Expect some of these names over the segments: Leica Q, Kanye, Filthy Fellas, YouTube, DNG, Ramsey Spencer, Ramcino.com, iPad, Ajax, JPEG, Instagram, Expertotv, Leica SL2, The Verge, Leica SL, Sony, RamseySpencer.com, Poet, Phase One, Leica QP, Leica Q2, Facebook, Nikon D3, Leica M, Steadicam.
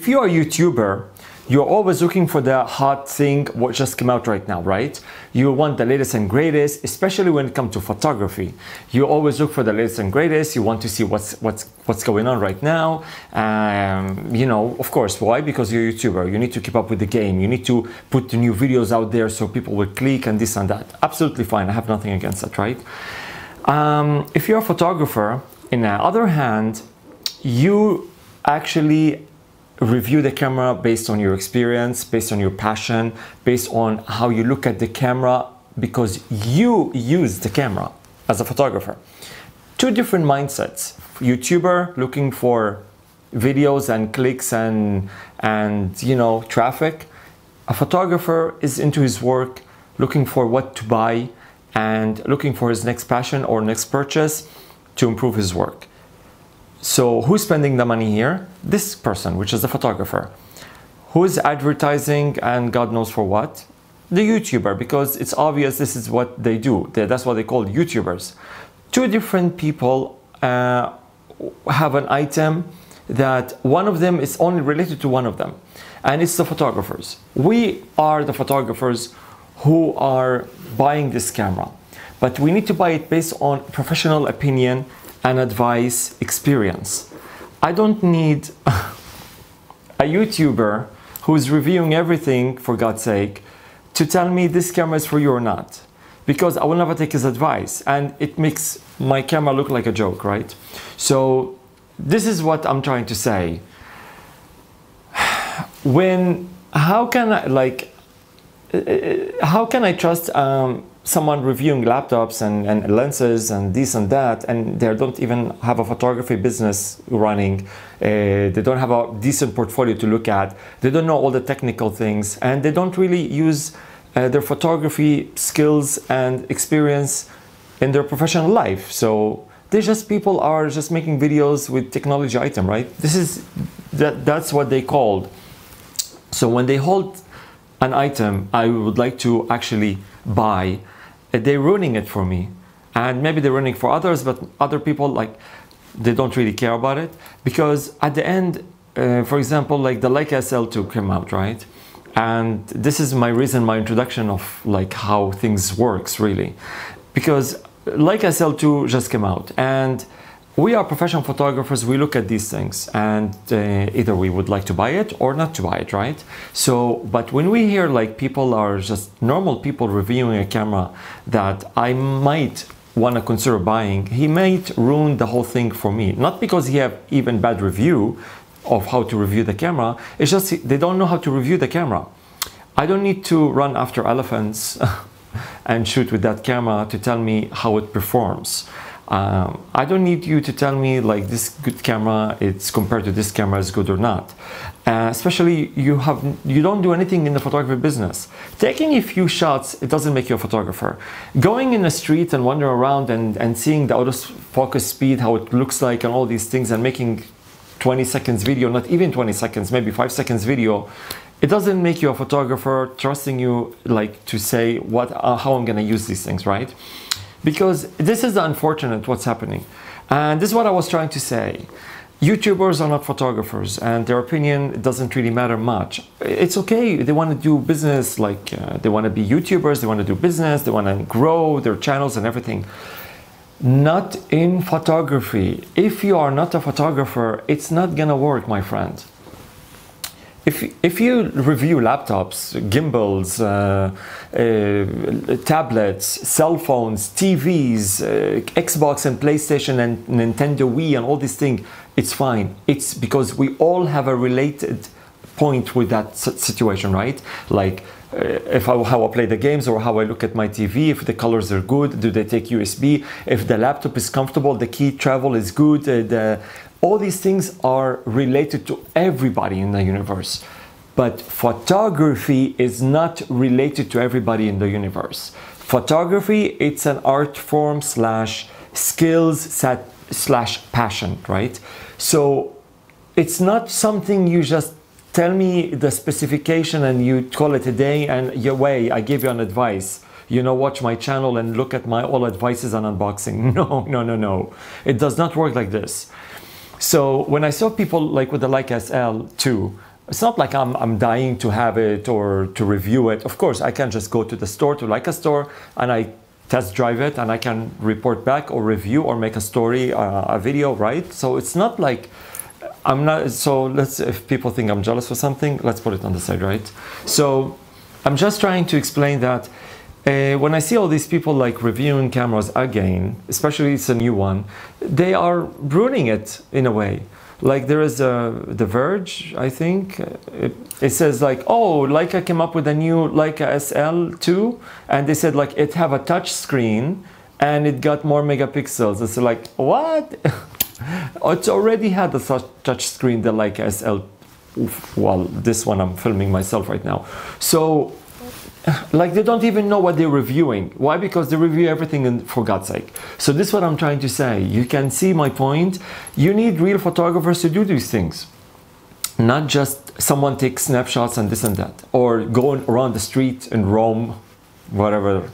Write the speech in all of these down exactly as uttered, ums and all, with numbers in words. If you're a YouTuber, you're always looking for the hot thing, what just came out right now, right? You want the latest and greatest, especially when it comes to photography. You always look for the latest and greatest. You want to see what's what's what's going on right now. Um, you know, of course, why? Because you're a YouTuber. You need to keep up with the game. You need to put the new videos out there so people will click and this and that. Absolutely fine. I have nothing against that, right? Um, if you're a photographer, on the other hand, you actually review the camera based on your experience, based on your passion, based on how you look at the camera, because you use the camera as a photographer. Two different mindsets. YouTuber looking for videos and clicks and, and you know, traffic. A photographer is into his work, looking for what to buy and looking for his next passion or next purchase to improve his work. So who's spending the money here? This person, which is the photographer. Who's advertising and God knows for what? The YouTuber, because it's obvious this is what they do. That's what they call YouTubers. Two different people uh, have an item that one of them is only related to one of them, and it's the photographers. We are the photographers who are buying this camera, but we need to buy it based on professional opinion and advice, experience. I don't need a YouTuber who's reviewing everything, for God's sake, to tell me this camera is for you or not, because I will never take his advice and it makes my camera look like a joke, right? So this is what I'm trying to say. When, how can I, like, how can I trust um, someone reviewing laptops and, and lenses and this and that, and they don't even have a photography business running, uh, they don't have a decent portfolio to look at, they don't know all the technical things, and they don't really use uh, their photography skills and experience in their professional life. So they're just people are just making videos with technology item, right? This is, that, that's what they called. So when they hold an item I would like to actually buy, they're ruining it for me. And maybe they're ruining it for others, but other people, like, they don't really care about it. Because at the end, uh, for example, like the Leica S L two came out, right? And this is my reason, my introduction of like how things works really. Because Leica S L two just came out, and we are professional photographers, we look at these things, and uh, either we would like to buy it or not to buy it, right? So, but when we hear like people are just normal people reviewing a camera that I might want to consider buying, he might ruin the whole thing for me. Not because he have even bad review of how to review the camera, it's just they don't know how to review the camera. I don't need to run after elephants and shoot with that camera to tell me how it performs. Um, I don't need you to tell me like this good camera, it's compared to this camera is good or not. Uh, especially you have, you don't do anything in the photography business. Taking a few shots, it doesn't make you a photographer. Going in the street and wandering around and, and seeing the autofocus speed, how it looks like and all these things, and making twenty seconds video, not even twenty seconds, maybe five seconds video, it doesn't make you a photographer trusting you like to say what, uh, how I'm gonna use these things, right? Because this is the unfortunate what's happening. And this is what I was trying to say. YouTubers are not photographers, and their opinion doesn't really matter much. It's okay, they want to do business, like uh, they want to be YouTubers, they want to do business, they want to grow their channels and everything. Not in photography. If you are not a photographer, it's not gonna work, my friend. If, if you review laptops, gimbals, uh, uh, tablets, cell phones, T Vs, uh, Xbox and PlayStation and Nintendo Wii and all these things, it's fine. It's because we all have a related point with that situation, right? Like uh, if I, how I play the games or how I look at my T V, if the colors are good, do they take U S B? If the laptop is comfortable, the key travel is good, uh, the... all these things are related to everybody in the universe. But photography is not related to everybody in the universe. Photography, it's an art form slash skills set slash passion, right? So it's not something you just tell me the specification and you call it a day and your way, I give you an advice. You know, watch my channel and look at my all advices and unboxing. No, no, no, no. It does not work like this. So when I saw people like with the Leica S L two It's not like I'm, I'm dying to have it or to review it. Of course, I can just go to the store, to Leica store, and I test drive it, and I can report back or review or make a story, uh, a video, right? So it's not like I'm not, so let's, if people think I'm jealous for something, let's put it on the side, right? So I'm just trying to explain that uh, when I see all these people like reviewing cameras again, especially it's a new one, they are ruining it in a way. Like there is a, The Verge, I think, it, it says like, oh, Leica came up with a new Leica S L two, and they said like it have a touch screen and it got more megapixels. It's like, what? It's already had a touch screen, the Leica S L. Well, this one I'm filming myself right now. So, like, they don't even know what they're reviewing. Why? Because they review everything, and for God's sake. So this is what I'm trying to say. You can see my point. You need real photographers to do these things, not just someone take snapshots and this and that, or go around the street in Rome, whatever,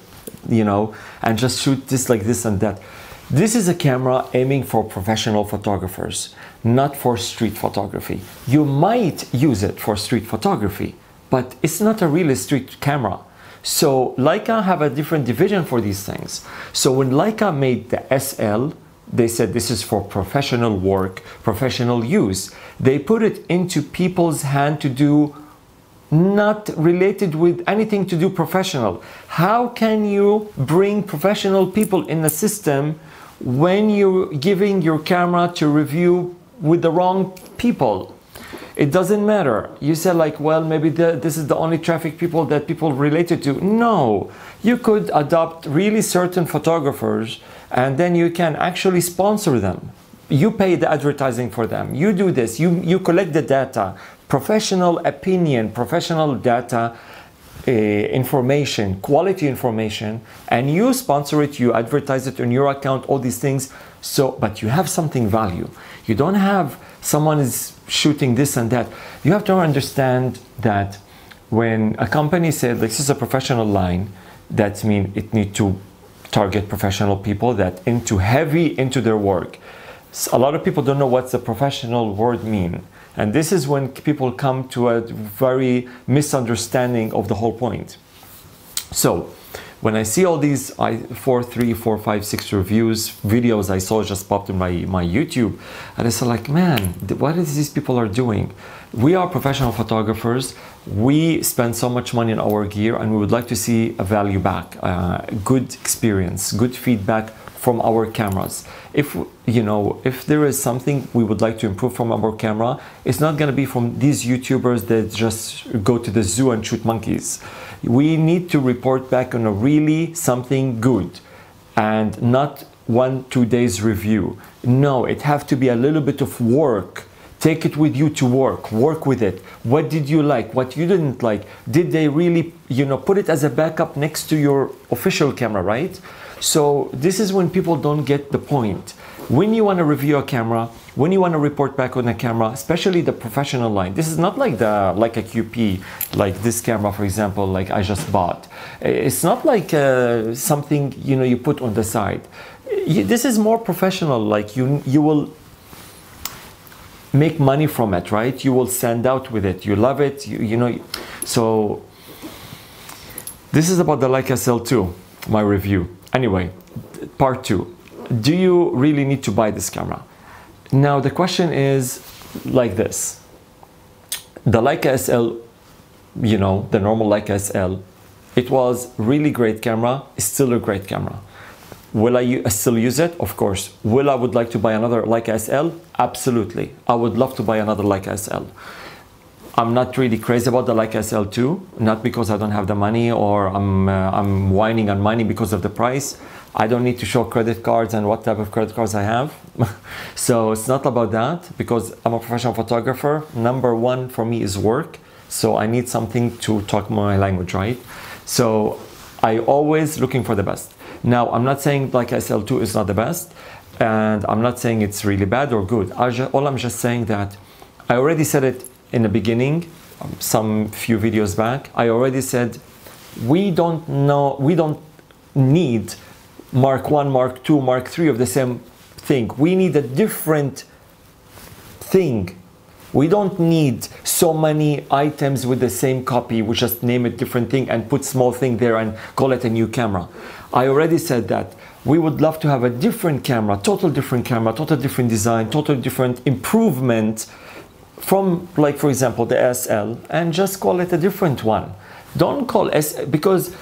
you know, and just shoot this like this and that. This is a camera aiming for professional photographers, not for street photography. You might use it for street photography, but it's not a real street camera. So Leica have a different division for these things. So when Leica made the S L, they said this is for professional work, professional use. They put it into people's hand to do not related with anything to do professional. How can you bring professional people in the system when you're giving your camera to review with the wrong people? It doesn't matter. You say like, well, maybe the, this is the only traffic people that people related to. No, you could adopt really certain photographers, and then you can actually sponsor them. You pay the advertising for them. You do this, you, you collect the data, professional opinion, professional data, Uh, information, quality information, and you sponsor it, you advertise it on your account, all these things. So, but you have something value. You don't have someone is shooting this and that. You have to understand that when a company says this is a professional line, that means it needs to target professional people that into heavy into their work. So a lot of people don't know what's the professional word mean. And this is when people come to a very misunderstanding of the whole point. So when I see all these I, four, three, four, five, six reviews, videos I saw just popped in my, my YouTube, and I said like, man, what is these people are doing? We are professional photographers. We spend so much money on our gear, and we would like to see a value back, uh, good experience, good feedback from our cameras. If you know, if there is something we would like to improve from our camera, it's not going to be from these YouTubers that just go to the zoo and shoot monkeys. We need to report back on a really something good, and not one two days review. No, it have to be a little bit of work. Take it with you to work. Work with it. What did you like? What you didn't like? Did they really, you know, put it as a backup next to your official camera, right? So this is when people don't get the point. When you want to review a camera, when you want to report back on a camera, especially the professional line, this is not like the like a Q P, like this camera, for example, like I just bought. It's not like uh, something, you know, you put on the side. This is more professional, like you, you will make money from it, right? You will stand out with it. You love it, you, you know. So this is about the Leica S L two, my review. Anyway, part two, do you really need to buy this camera? Now the question is like this, the Leica S L, you know, the normal Leica S L, it was really great camera, it's still a great camera. Will I still use it? Of course. Will I would like to buy another Leica S L? Absolutely. I would love to buy another Leica S L. I'm not really crazy about the Leica S L two, not because I don't have the money or I'm, uh, I'm whining on money because of the price. I don't need to show credit cards and what type of credit cards I have. So it's not about that, because I'm a professional photographer. Number one for me is work. So I need something to talk my language, right? So I always looking for the best. Now, I'm not saying Leica S L two is not the best, and I'm not saying it's really bad or good. I just, all I'm just saying that I already said it in the beginning, some few videos back, I already said we don't know, we don't need Mark One, Mark Two, Mark Three of the same thing. We need a different thing. We don't need so many items with the same copy. We just name it different thing and put small thing there and call it a new camera. I already said that we would love to have a different camera, total different camera, total different design, total different improvement from, like, for example, the S L, and just call it a different one. Don't call S, because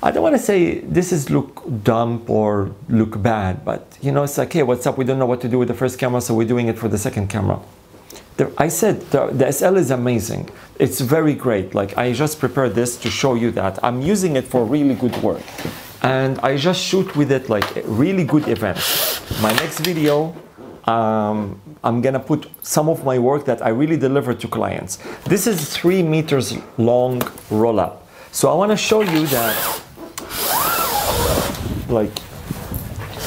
I don't want to say this is look dumb or look bad, but you know, it's like, hey, what's up? We don't know what to do with the first camera, so we're doing it for the second camera. The, I said the, the S L is amazing. It's very great. Like, I just prepared this to show you that. I'm using it for really good work. And I just shoot with it like really good events. My next video, um, I'm gonna put some of my work that I really deliver to clients. This is three meters long roll up. So I wanna show you that, like,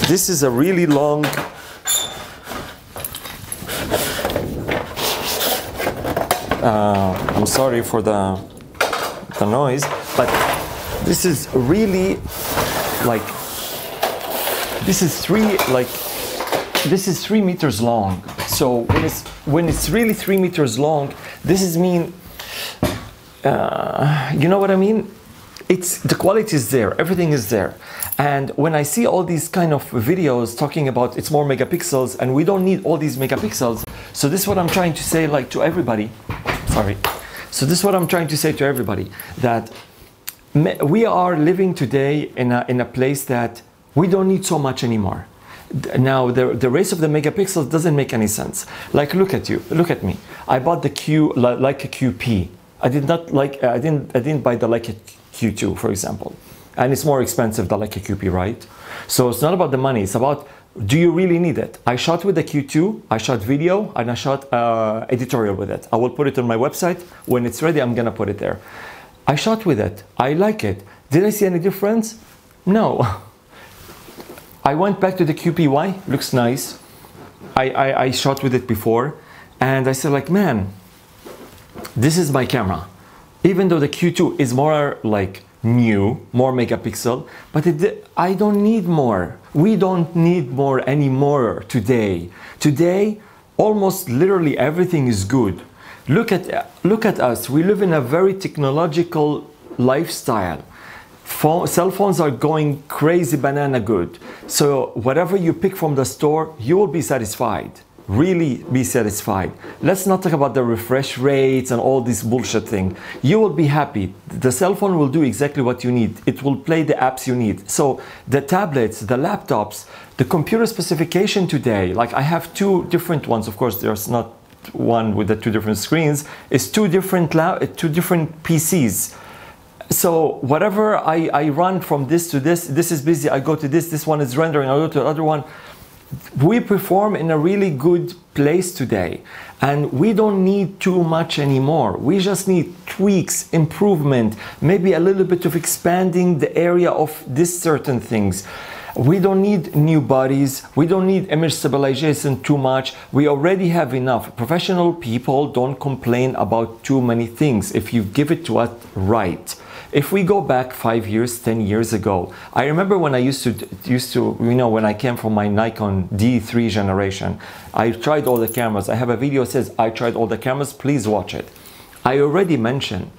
this is a really long, uh, I'm sorry for the, the noise, but this is really like, this is three, like, this is three meters long. So when it's, when it's really three meters long, this is mean, uh, you know what I mean? It's, the quality is there, everything is there. And when I see all these kind of videos talking about it's more megapixels and we don't need all these megapixels. So this is what I'm trying to say, like, to everybody, sorry. So this is what I'm trying to say to everybody, that we are living today in a, in a place that we don't need so much anymore. Now, the, the race of the megapixels doesn't make any sense. Like, look at you, look at me. I bought the Q, like a Q P. I did not like, I didn't, I didn't buy the Leica Q two, for example. And it's more expensive than like a Q P, right? So it's not about the money, it's about, do you really need it? I shot with the Q two, I shot video, and I shot uh, editorial with it. I will put it on my website. When it's ready, I'm gonna put it there. I shot with it, I like it. Did I see any difference? No. I went back to the Q P, why? Looks nice. I, I, I shot with it before, and I said, like, man, this is my camera. Even though the Q two is more like new, more megapixel, but it, I don't need more. We don't need more anymore today. Today, almost literally everything is good. Look at, look at us, we live in a very technological lifestyle. Phone, cell phones are going crazy banana good. So whatever you pick from the store, you will be satisfied. Really be satisfied. Let's not talk about the refresh rates and all this bullshit thing. You will be happy. The cell phone will do exactly what you need. It will play the apps you need. So the tablets, the laptops, the computer specification today, like I have two different ones, of course, there's not one with the two different screens, is two different two different P Cs. So whatever I, I run from this to this, this is busy, I go to this, this one is rendering, I go to the other one. We perform in a really good place today, and we don't need too much anymore. We just need tweaks, improvement, maybe a little bit of expanding the area of this certain things. We don't need new bodies, we don't need image stabilization too much, we already have enough. Professional people don't complain about too many things if you give it to us right. If we go back five years, ten years ago, I remember when I used to, used to, you know, when I came from my Nikon D three generation, I tried all the cameras. I have a video that says, I tried all the cameras, please watch it. I already mentioned,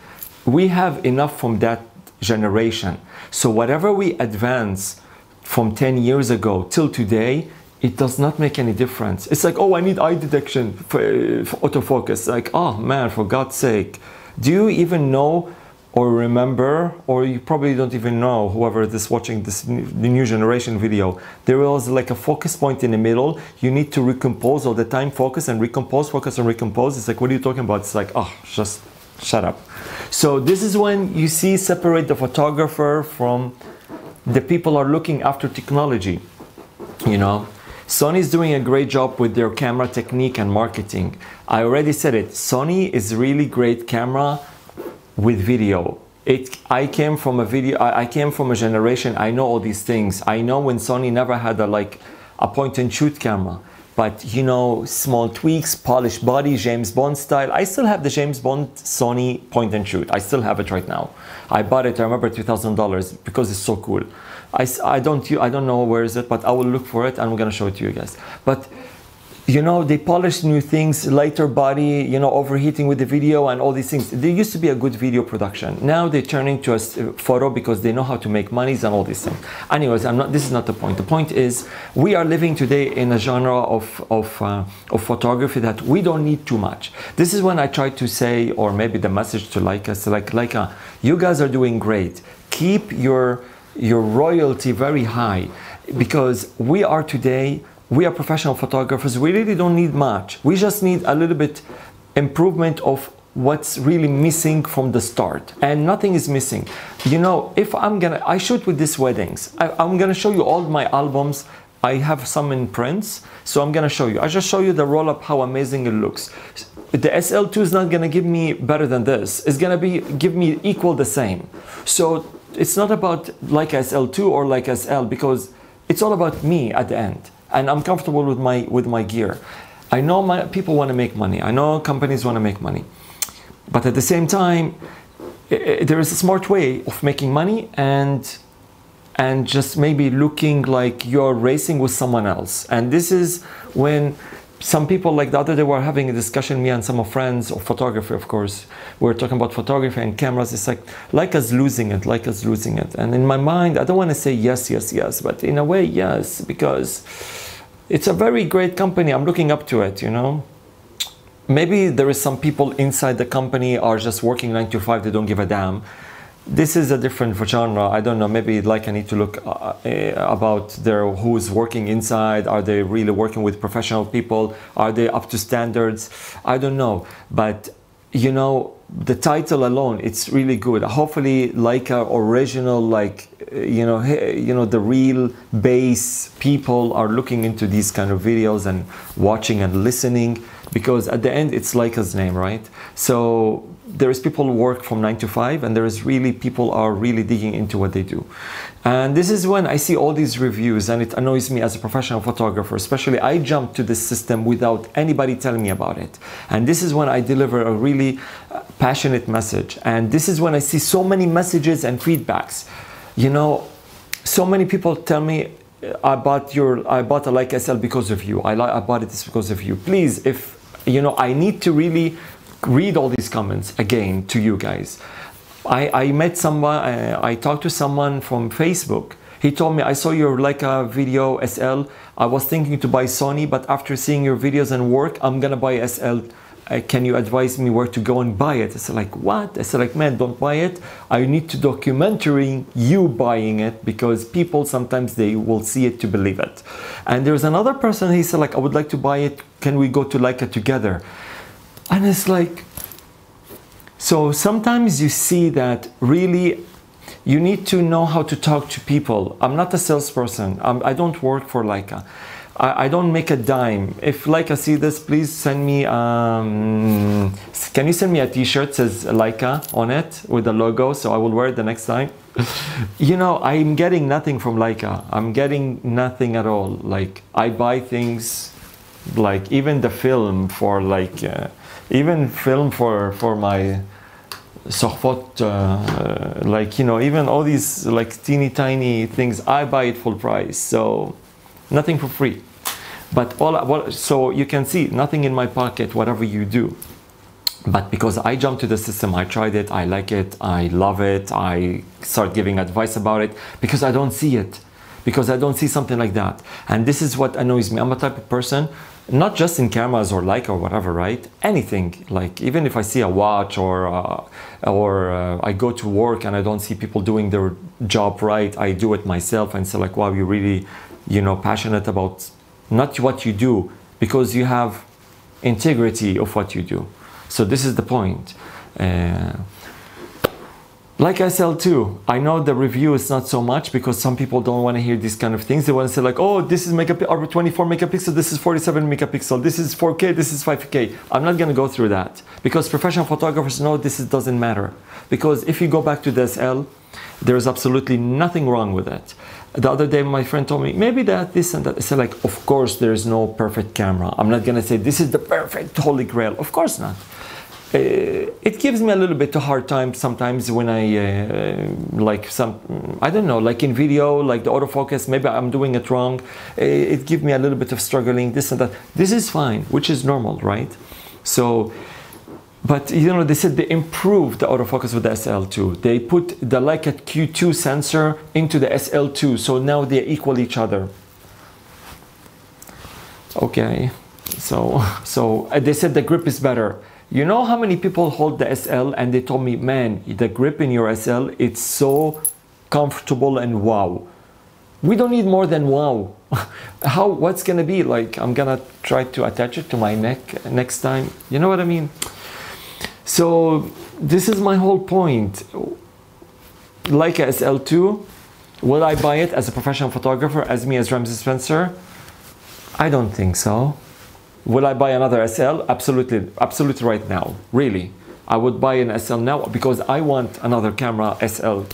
we have enough from that generation. So whatever we advance from ten years ago till today, it does not make any difference. It's like, oh, I need eye detection for, for autofocus. Like, oh man, for God's sake, do you even know or remember, or you probably don't even know, whoever is watching this the new generation video, there was like a focus point in the middle. You need to recompose all the time, focus and recompose, focus and recompose. It's like, what are you talking about? It's like, oh, just shut up. So this is when you see separate the photographer from the people are looking after technology, you know. Sony is doing a great job with their camera technique and marketing. I already said it, Sony is really great camera with video. It, I came from a video, I, I came from a generation, I know all these things. I know when Sony never had a, like, a point and shoot camera, but you know, small tweaks, polished body, James Bond style. I still have the James Bond Sony point and shoot. I still have it right now. I bought it, I remember two thousand dollars because it's so cool. I, I, don't, I don't know where is it, but I will look for it and I'm gonna show it to you guys. But you know, they polish new things, lighter body, you know, overheating with the video and all these things. There used to be a good video production. Now they turn into a photo because they know how to make monies and all these things. Anyways, I'm not, this is not the point. The point is we are living today in a genre of, of, uh, of photography that we don't need too much. This is when I try to say, or maybe the message to Leica is like, Leica, you guys are doing great. Keep your, your royalty very high, because we are today, we are professional photographers. We really don't need much. We just need a little bit improvement of what's really missing from the start, and nothing is missing. You know, if I'm gonna, I shoot with these weddings. I, I'm gonna show you all my albums. I have some in prints, so I'm gonna show you. I just show you the roll up, how amazing it looks. The S L two is not gonna give me better than this. It's gonna be give me equal the same. So it's not about Leica S L two or Leica S L, because it's all about me at the end. And I'm comfortable with my with my gear. I know my people want to make money. I know companies want to make money, but at the same time, it, it, there is a smart way of making money, and and just maybe looking like you're racing with someone else. And this is when some people, like the other day, were having a discussion. Me and some of friends of photography, of course, we were talking about photography and cameras. It's like Leica's losing it. Leica's losing it. And in my mind, I don't want to say yes, yes, yes, but in a way, yes, because it's a very great company. I'm looking up to it, you know. Maybe there is some people inside the company are just working nine to five. They don't give a damn. This is a different genre. I don't know. Maybe like I need to look uh, uh, about their who's working inside. Are they really working with professional people? Are they up to standards? I don't know. But you know, the title alone, it's really good. Hopefully, Leica original, like you know, you know, the real base people are looking into these kind of videos and watching and listening, because at the end, it's Leica's name, right? So there is people who work from nine to five, and there is really people are really digging into what they do. And this is when I see all these reviews, and it annoys me as a professional photographer, especially. I jumped to this system without anybody telling me about it. And this is when I deliver a really passionate message. And this is when I see so many messages and feedbacks. You know, so many people tell me, I bought your, I bought a Leica S L because of you. I, I bought it because of you. Please, if, you know, I need to really read all these comments again to you guys. I, I met someone, I, I talked to someone from Facebook. He told me, I saw your Leica video S L. I was thinking to buy Sony, but after seeing your videos and work, I'm gonna buy S L. Uh, can you advise me where to go and buy it? I said, like, what? I said, like, man, don't buy it. I need to documentary you buying it, because people sometimes they will see it to believe it. And there's another person, he said, like, I would like to buy it. Can we go to Leica together? And it's like, so sometimes you see that really you need to know how to talk to people. I'm not a salesperson. I'm, I don't work for Leica. I, I don't make a dime. If Leica see this, please send me, um, can you send me a t-shirt that says Leica on it with the logo, so I will wear it the next time? You know, I'm getting nothing from Leica. I'm getting nothing at all. Like, I buy things, like even the film for like, uh, even film for for my sohfot, uh, like you know, even all these like teeny tiny things, I buy it full price, so nothing for free. But all well, so you can see nothing in my pocket, whatever you do. But because I jumped to the system, I tried it, I like it, I love it, I start giving advice about it, because I don't see it, because I don't see something like that. And this is what annoys me. I'm a type of person, not just in cameras or Leica or whatever, right? Anything, like even if I see a watch or uh, or uh, I go to work and I don't see people doing their job right, I do it myself and say like, wow, you're really, you know, passionate about not what you do, because you have integrity of what you do. So this is the point. Uh, Like S L two, I know the review is not so much, because some people don't want to hear these kind of things. They want to say like, oh, this is megap- twenty-four megapixel, this is forty-seven megapixel, this is four K, this is five K. I'm not going to go through that, because professional photographers know this is, doesn't matter. Because if you go back to the S L, there is absolutely nothing wrong with it. The other day, my friend told me, maybe that, this and that. I said like, of course, there is no perfect camera. I'm not going to say this is the perfect holy grail. Of course not. uh, it gives me a little bit a hard time sometimes when I uh, like some, I don't know, like in video, like the autofocus, maybe I'm doing it wrong. It gives me a little bit of struggling, this and that. This is fine, which is normal, right? So, but you know, they said they improved the autofocus with the S L two. They put the Leica Q two sensor into the S L two, so now they equal each other. Okay, so so they said the grip is better. You know how many people hold the S L and they told me, man, the grip in your S L, it's so comfortable and wow. We don't need more than wow. How, what's gonna be like? I'm gonna try to attach it to my neck next time. You know what I mean? So this is my whole point. Leica S L two, will I buy it as a professional photographer, as me, as Ramsey Spencer? I don't think so. Will I buy another S L? Absolutely, absolutely right now, really. I would buy an S L now because I want another camera S L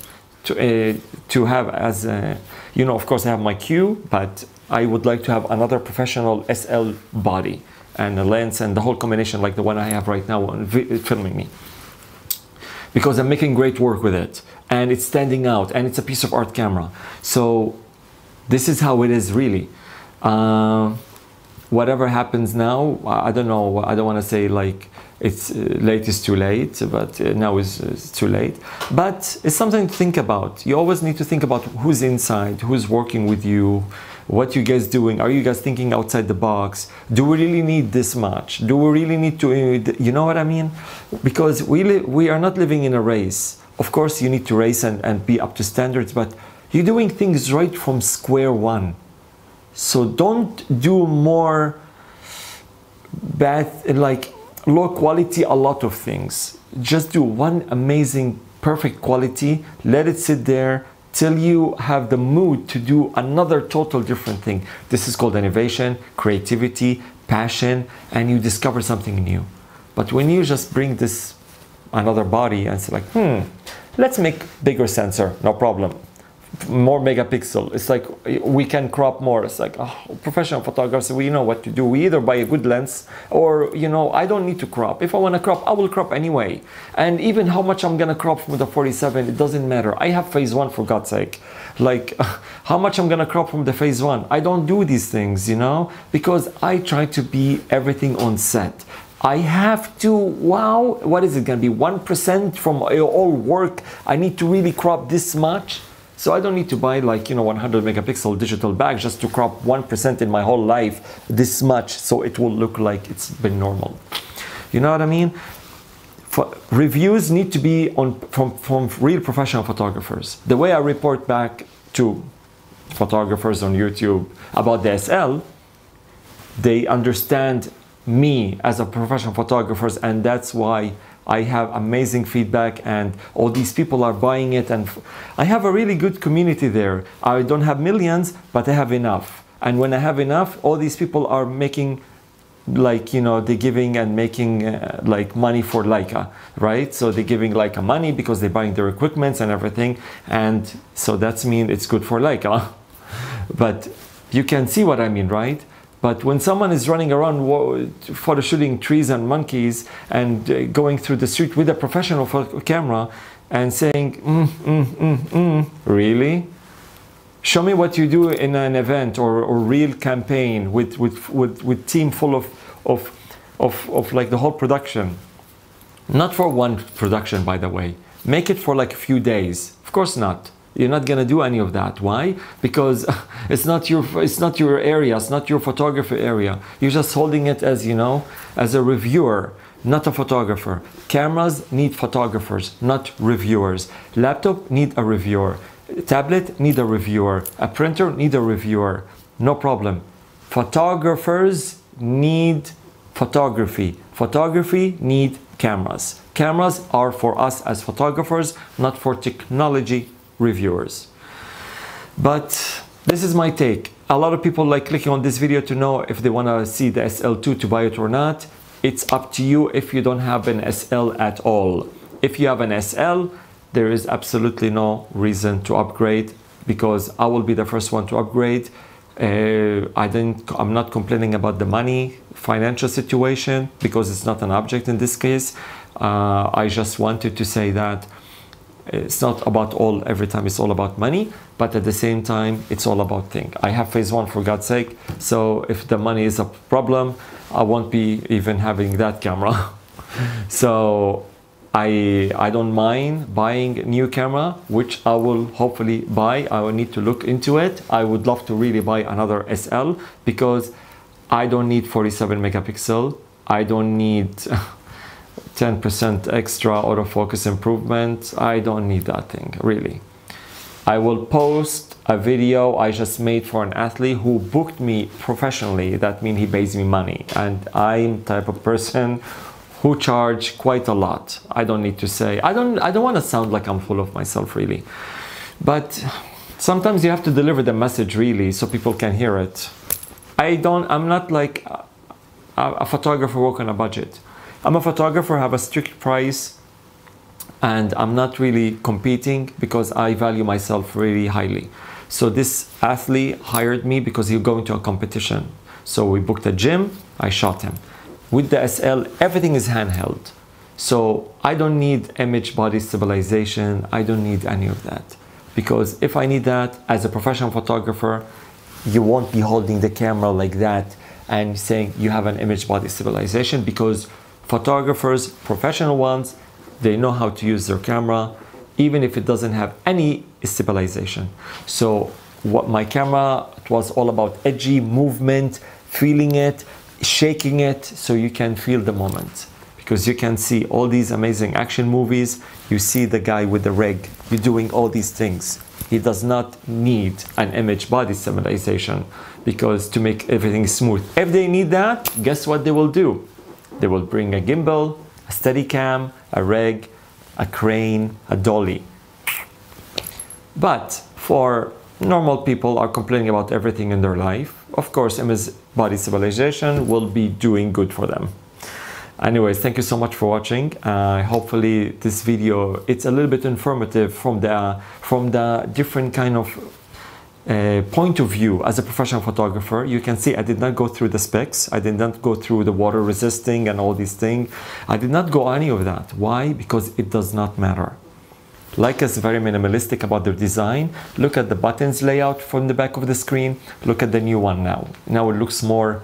to, uh, to have as a, you know, of course I have my Q, but I would like to have another professional S L body and the lens and the whole combination like the one I have right now on filming me, because I'm making great work with it and it's standing out and it's a piece of art camera. So this is how it is really. Uh, whatever happens now, I don't know, I don't want to say like it's uh, late is too late, but uh, now is uh, too late, but it's something to think about. You always need to think about who's inside, who's working with you, what you guys doing, are you guys thinking outside the box? Do we really need this much? Do we really need to, you know what I mean? Because we, we are not living in a race. Of course you need to race and, and be up to standards, but you're doing things right from square one. So don't do more bad, like low quality, a lot of things. Just do one amazing, perfect quality, let it sit there, till you have the mood to do another total different thing. This is called innovation, creativity, passion, and you discover something new. But when you just bring this another body and say like, hmm, let's make bigger sensor, no problem. More megapixel, it's like we can crop more. It's like, oh, professional photographers, we know what to do. We either buy a good lens or, you know, I don't need to crop. If I want to crop, I will crop anyway. And even how much I'm gonna crop from the forty-seven, it doesn't matter. I have phase one, for God's sake. Like how much I'm gonna crop from the phase one, I don't do these things, you know, because I try to be everything on set. I have to, wow, what is it gonna be, one percent from all work? I need to really crop this much. So I don't need to buy like, you know, one hundred megapixel digital bag just to crop one percent in my whole life this much, so it will look like it's been normal. You know what I mean? For, reviews need to be on from, from real professional photographers. The way I report back to photographers on YouTube about the S L, they understand me as a professional photographer, and that's why I have amazing feedback and all these people are buying it, and I have a really good community there. I don't have millions, but I have enough. And when I have enough, all these people are making, like, you know, they're giving and making uh, like money for Leica, right? So they're giving Leica money because they're buying their equipments and everything. And so that's mean it's good for Leica. But you can see what I mean, right? But when someone is running around photo shooting trees and monkeys and going through the street with a professional photo camera and saying, mm, mm, mm, mm, really? Show me what you do in an event or a real campaign with, with, with, with team full of, of, of, of like the whole production. Not for one production, by the way. Make it for like a few days. Of course not. You're not gonna do any of that. Why? Because it's not your it's not your area, it's not your photography area. You're just holding it as, you know, as a reviewer, not a photographer. Cameras need photographers, not reviewers. Laptop need a reviewer. Tablet need a reviewer. A printer need a reviewer. No problem. Photographers need photography. Photography need cameras. Cameras are for us as photographers, not for technology reviewers. But this is my take. A lot of people like clicking on this video to know if they want to see the S L two to buy it or not. It's up to you if you don't have an S L at all. If you have an S L, there is absolutely no reason to upgrade, because I will be the first one to upgrade. Uh, I didn't, I'm not complaining about the money, financial situation, because it's not an object in this case. Uh, I just wanted to say that it's not about all, every time it's all about money, but at the same time, it's all about thing. I have phase one, for God's sake. So if the money is a problem, I won't be even having that camera. So I, I don't mind buying new camera, which I will hopefully buy. I will need to look into it. I would love to really buy another S L because I don't need forty-seven megapixel. I don't need ten percent extra autofocus improvement. I don't need that thing, really. I will post a video I just made for an athlete who booked me professionally. That means he pays me money, and I'm the type of person who charge quite a lot. I don't need to say, I don't, I don't want to sound like I'm full of myself, really. But sometimes you have to deliver the message, really, so people can hear it. I don't, I'm not like a, a photographer working on a budget. I'm a photographer, have a strict price, and I'm not really competing because I value myself really highly. So this athlete hired me because he was going to a competition. So we booked a gym, I shot him. With the S L, everything is handheld. So I don't need image body stabilization. I don't need any of that. Because if I need that, as a professional photographer, you won't be holding the camera like that and saying you have an image body stabilization, because photographers, professional ones, they know how to use their camera, even if it doesn't have any stabilization. So what my camera, it was all about edgy movement, feeling it, shaking it, so you can feel the moment, because you can see all these amazing action movies. You see the guy with the rig, you're doing all these things. He does not need an image body stabilization, because to make everything smooth. If they need that, guess what they will do? They will bring a gimbal, a Steadicam, a rig, a crane, a dolly. But for normal people are complaining about everything in their life, of course, image body stabilization will be doing good for them. Anyways, thank you so much for watching. Uh, hopefully this video, it's a little bit informative from the, from the different kind of uh, point of view as a professional photographer. You can see I did not go through the specs. I did not go through the water resisting and all these things. I did not go any of that. Why? Because it does not matter. Leica is very minimalistic about their design. Look at the buttons layout from the back of the screen. Look at the new one now. Now it looks more,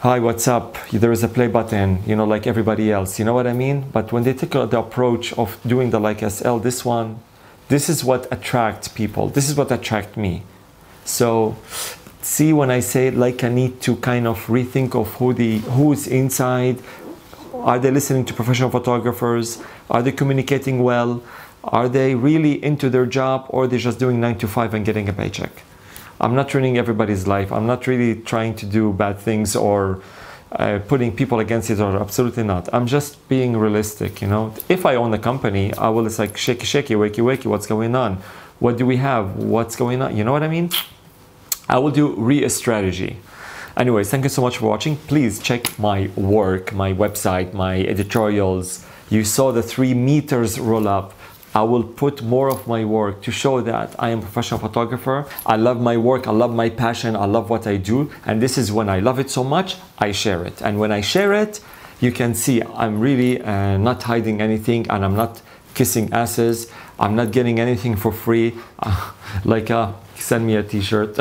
hi, what's up? There is a play button, you know, like everybody else. You know what I mean? But when they take the approach of doing the Leica S L, this one, this is what attracts people. This is what attracts me. So see, when I say Leica need to kind of rethink of who the, who's inside. Are they listening to professional photographers? Are they communicating well? Are they really into their job, or are they just doing nine to five and getting a paycheck? I'm not ruining everybody's life. I'm not really trying to do bad things or uh, putting people against each other. Absolutely not. I'm just being realistic, you know. If I own a company, I will, it's like shaky, shaky, wakey, wakey, what's going on? What do we have? What's going on? You know what I mean? I will do re-strategy. Anyways, thank you so much for watching. Please check my work, my website, my editorials. You saw the three meters roll up. I will put more of my work to show that I am a professional photographer. I love my work, I love my passion, I love what I do. And this is when I love it so much, I share it. And when I share it, you can see I'm really uh, not hiding anything, and I'm not kissing asses. I'm not getting anything for free. Uh, like, uh, send me a t-shirt.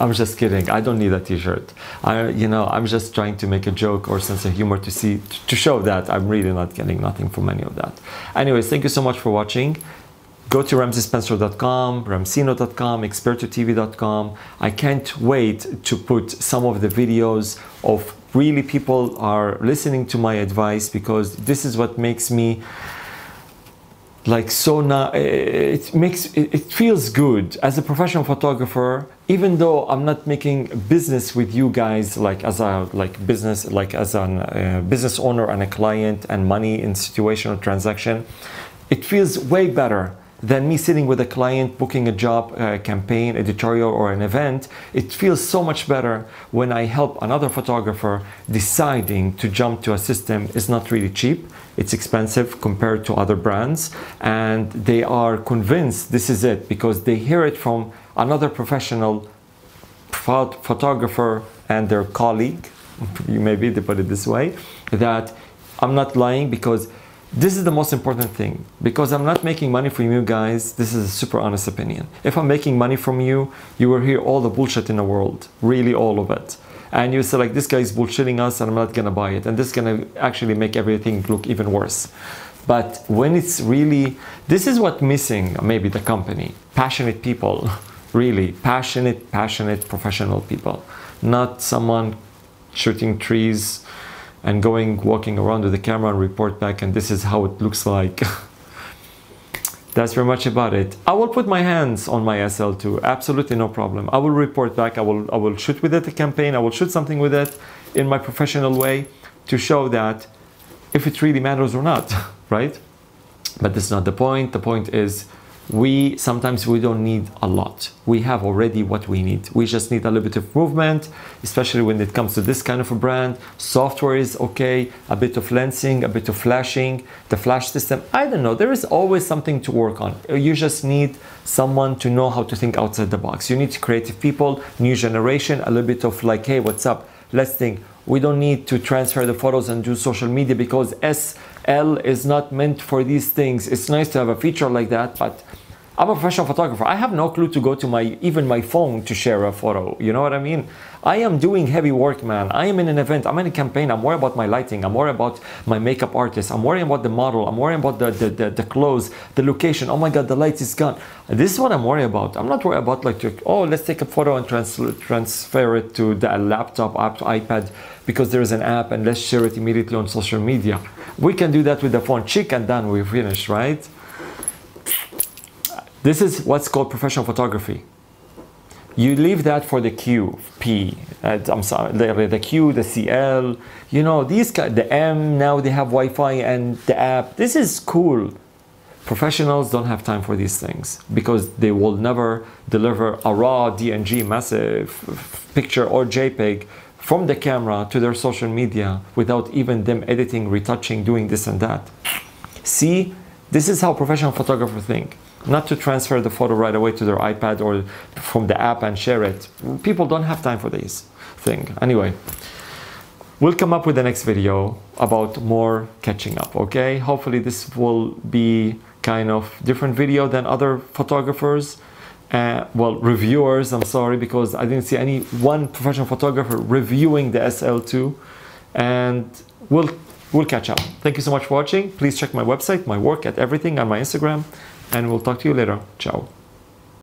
I'm just kidding. I don't need a t-shirt. I, you know, I'm just trying to make a joke or sense of humor to see, to show that I'm really not getting nothing from any of that. Anyways, thank you so much for watching. Go to Ramsey Spencer dot com, Ramcino dot com, expert o t v dot com. I can't wait to put some of the videos of really people are listening to my advice, because this is what makes me like so now, it makes, it feels good as a professional photographer, even though I'm not making business with you guys like as a like business, like as a uh, business owner and a client and money in situation or transaction. It feels way better than me sitting with a client, booking a job, a campaign, editorial, or an event. It feels so much better when I help another photographer deciding to jump to a system. It's not really cheap. It's expensive compared to other brands. And they are convinced this is it because they hear it from another professional phot photographer and their colleague, you maybe they put it this way, that I'm not lying, because this is the most important thing, because I'm not making money from you guys. This is a super honest opinion. If I'm making money from you, you will hear all the bullshit in the world, really all of it. And you say like, this guy is bullshitting us and I'm not gonna buy it. And this is gonna actually make everything look even worse. But when it's really, this is what's missing, maybe the company, passionate people, really passionate, passionate professional people, not someone shooting trees and going walking around with the camera and report back and this is how it looks like. That's very much about it. I will put my hands on my S L two, absolutely no problem. I will report back, I will, I will shoot with it a campaign, I will shoot something with it in my professional way to show that if it really matters or not, right? But that's not the point. The point is we sometimes we don't need a lot. We have already what we need. We just need a little bit of movement, especially when it comes to this kind of a brand. Software is okay, a bit of lensing, a bit of flashing, the flash system, I don't know, there is always something to work on. You just need someone to know how to think outside the box. You need creative people, new generation, a little bit of like, hey, what's up, let's think. We don't need to transfer the photos and do social media because S L is not meant for these things. It's nice to have a feature like that, but I'm a professional photographer. I have no clue to go to my, even my phone to share a photo. You know what I mean? I am doing heavy work, man. I am in an event, I'm in a campaign. I'm worried about my lighting. I'm worried about my makeup artist. I'm worried about the model. I'm worried about the, the, the, the clothes, the location. Oh my God, the light is gone. This is what I'm worried about. I'm not worried about like, oh, let's take a photo and trans transfer it to the laptop, app, iPad, because there is an app and let's share it immediately on social media. We can do that with the phone. Chick and done, we're finished, right? This is what's called professional photography. You leave that for the Q P, I'm sorry, the, the Q, the C L, you know, these guys, the M, now they have Wi-Fi and the app. This is cool. Professionals don't have time for these things because they will never deliver a raw D N G massive picture or JPEG from the camera to their social media without even them editing, retouching, doing this and that. See, this is how professional photographers think. Not to transfer the photo right away to their iPad or from the app and share it. People don't have time for this thing. Anyway, we'll come up with the next video about more catching up, okay? Hopefully this will be kind of different video than other photographers, uh, well, reviewers, I'm sorry, because I didn't see any one professional photographer reviewing the S L two, and we'll, we'll catch up. Thank you so much for watching. Please check my website, my work at everything on my Instagram. And we'll talk to you later. Ciao.